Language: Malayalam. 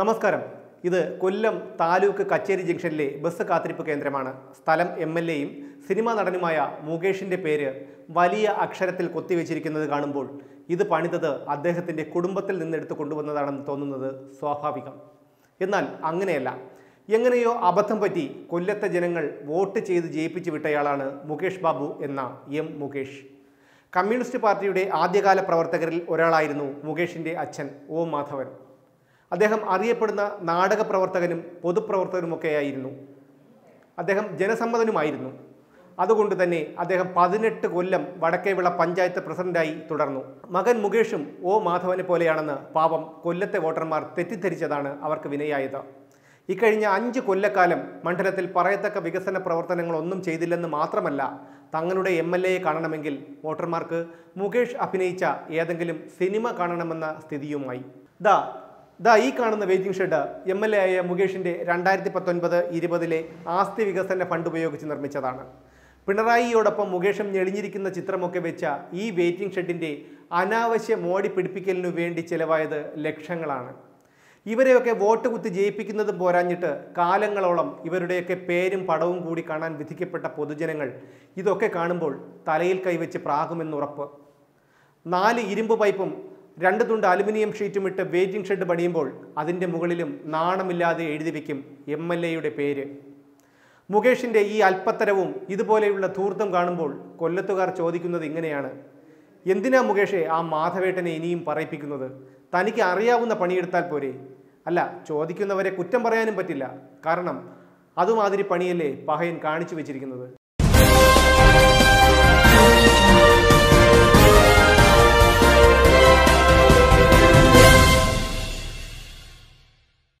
നമസ്കാരം. ഇത് കൊല്ലം താലൂക്ക് കച്ചേരി ജംഗ്ഷനിലെ ബസ് കാത്തിരിപ്പ് കേന്ദ്രമാണ്. സ്ഥലം MLAയും സിനിമാ നടനുമായ മുകേഷിൻ്റെ പേര് വലിയ അക്ഷരത്തിൽ കൊത്തിവെച്ചിരിക്കുന്നത് കാണുമ്പോൾ ഇത് പണിതത് അദ്ദേഹത്തിൻ്റെ കുടുംബത്തിൽ നിന്നെടുത്ത് കൊണ്ടുവന്നതാണെന്ന് തോന്നുന്നത് സ്വാഭാവികം. എന്നാൽ അങ്ങനെയല്ല. എങ്ങനെയോ അബദ്ധം പറ്റി കൊല്ലത്തെ ജനങ്ങൾ വോട്ട് ചെയ്ത് ജയിപ്പിച്ചു വിട്ടയാളാണ് മുകേഷ് ബാബു എന്ന MUKESH. കമ്മ്യൂണിസ്റ്റ് പാർട്ടിയുടെ ആദ്യകാല പ്രവർത്തകരിൽ ഒരാളായിരുന്നു മുകേഷിൻ്റെ അച്ഛൻ O. മാധവൻ. അദ്ദേഹം അറിയപ്പെടുന്ന നാടക പ്രവർത്തകനും പൊതുപ്രവർത്തകനുമൊക്കെയായിരുന്നു. അദ്ദേഹം ജനസമ്മതനുമായിരുന്നു. അതുകൊണ്ട് തന്നെ അദ്ദേഹം 18 കൊല്ലം വടക്കേവിള പഞ്ചായത്ത് പ്രസിഡന്റായി തുടർന്നു. മകൻ മുകേഷും O. മാധവനെ പോലെയാണെന്ന് പാവം കൊല്ലത്തെ വോട്ടർമാർ തെറ്റിദ്ധരിച്ചതാണ് അവർക്ക് വിനയായത്. ഇക്കഴിഞ്ഞ 5 കൊല്ലക്കാലം മണ്ഡലത്തിൽ പറയത്തക്ക വികസന പ്രവർത്തനങ്ങളൊന്നും ചെയ്തില്ലെന്ന് മാത്രമല്ല, തങ്ങളുടെ MLAയെ കാണണമെങ്കിൽ വോട്ടർമാർക്ക് മുകേഷ് അഭിനയിച്ച ഏതെങ്കിലും സിനിമ കാണണമെന്ന സ്ഥിതിയുമായി. ഈ കാണുന്ന വെയ്റ്റിംഗ് ഷെഡ് MLA ആയ മുകേഷിൻ്റെ 2019-20 ആസ്തി വികസന ഫണ്ട് ഉപയോഗിച്ച് നിർമ്മിച്ചതാണ്. പിണറായിയോടൊപ്പം മുകേഷും ഞെളിഞ്ഞിരിക്കുന്ന ചിത്രമൊക്കെ വെച്ച ഈ വെയ്റ്റിംഗ് ഷെഡിൻ്റെ അനാവശ്യ മോടി പിടിപ്പിക്കലിനു വേണ്ടി ചിലവായത് ലക്ഷങ്ങളാണ്. ഇവരെയൊക്കെ വോട്ട് കുത്തി ജയിപ്പിക്കുന്നതും പോരാഞ്ഞിട്ട് കാലങ്ങളോളം ഇവരുടെയൊക്കെ പേരും പടവും കൂടി കാണാൻ വിധിക്കപ്പെട്ട പൊതുജനങ്ങൾ ഇതൊക്കെ കാണുമ്പോൾ തലയിൽ കൈവച്ച് പ്രാകുമെന്നുറപ്പ്. 4 ഇരുമ്പ് പൈപ്പും 2 തുണ്ട് അലുമിനിയം ഷീറ്റും ഇട്ട് വെയ്റ്റിംഗ് ഷെഡ് പണിയുമ്പോൾ അതിൻ്റെ മുകളിലും നാണമില്ലാതെ എഴുതി വയ്ക്കും MLAയുടെ പേര്. മുകേഷിൻ്റെ ഈ അല്പത്തരവും ഇതുപോലെയുള്ള ധൂർത്തം കാണുമ്പോൾ കൊല്ലത്തുകാർ ചോദിക്കുന്നത് ഇങ്ങനെയാണ്: എന്തിനാ മുകേഷെ ആ മാധവേട്ടനെ ഇനിയും പറയിപ്പിക്കുന്നത്? തനിക്ക് അറിയാവുന്ന പണിയെടുത്താൽ പോരെ. അല്ല, ചോദിക്കുന്നവരെ കുറ്റം പറയാനും പറ്റില്ല. കാരണം അതുമാതിരി പണിയല്ലേ പഹയൻ കാണിച്ചു വെച്ചിരിക്കുന്നത്.